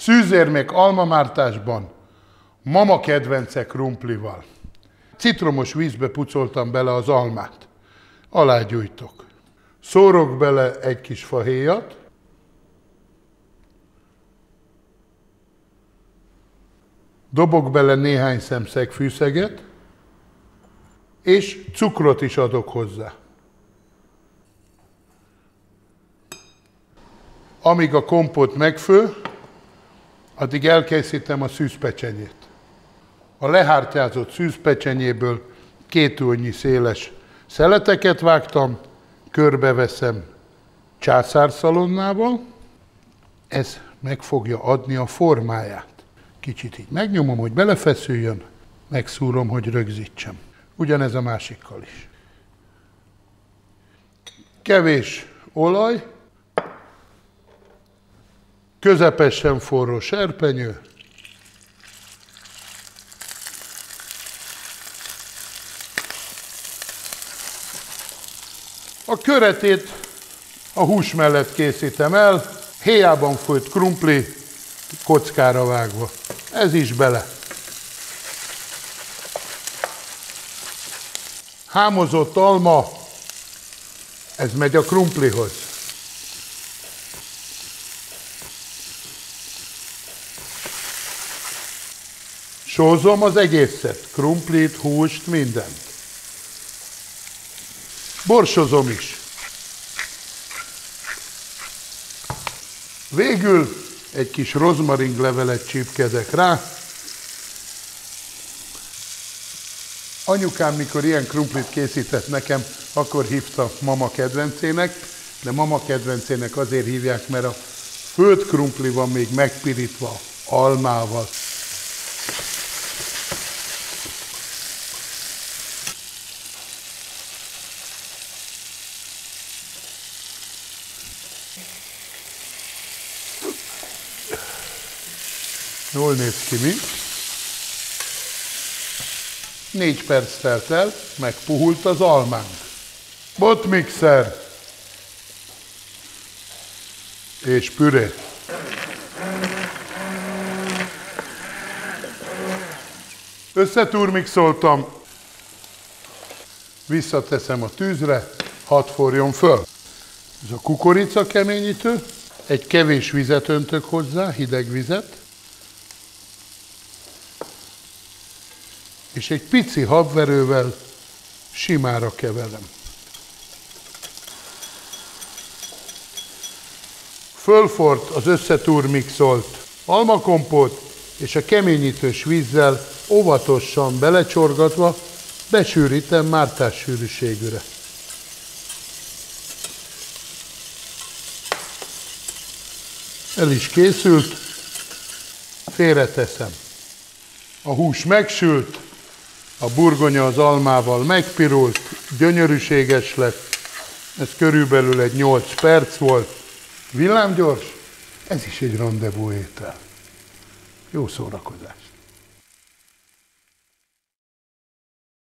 Szűzérmék almamártásban, mama kedvence krumplival. Citromos vízbe pucoltam bele az almát. Alágyújtok. Szórok bele egy kis fahéjat. Dobok bele néhány szemszeg fűszeget, és cukrot is adok hozzá. Amíg a kompot megfő, addig elkészítem a szűzpecsenyét. A lehártyázott szűzpecsenyéből két ülnyi széles szeleteket vágtam, körbeveszem császárszalonnával, ez meg fogja adni a formáját. Kicsit így megnyomom, hogy belefeszüljön, megszúrom, hogy rögzítsem. Ugyanez a másikkal is. Kevés olaj, közepesen forró serpenyő, a köretét a hús mellett készítem el, héjában főtt krumpli kockára vágva. Ez is bele. Hámozott alma, ez megy a krumplihoz. Sózom az egészet, krumplit, húst, mindent. Borsozom is. Végül egy kis rozmaring levelet csípkedek rá. Anyukám, mikor ilyen krumplit készített nekem, akkor hívta mama kedvencének, de mama kedvencének azért hívják, mert a főtt krumpli van még megpirítva almával. Jól néz ki mi. 4 perc telt el, megpuhult az almánk. Botmixer. És püré. Összetúrmixoltam. Visszateszem a tűzre, hadd forjon föl. Ez a kukorica keményítő. Egy kevés vizet öntök hozzá, hideg vizet. És egy pici habverővel simára keverem. Fölfort az összetúrmixolt almakompót, és a keményítős vízzel óvatosan belecsorgatva besűrítem mártássűrűségűre. El is készült, félreteszem. A hús megsült, a burgonya az almával megpirult, gyönyörűséges lett. Ez körülbelül egy 8 perc volt. Villámgyors, ez is egy rendezvú étel. Jó szórakozás!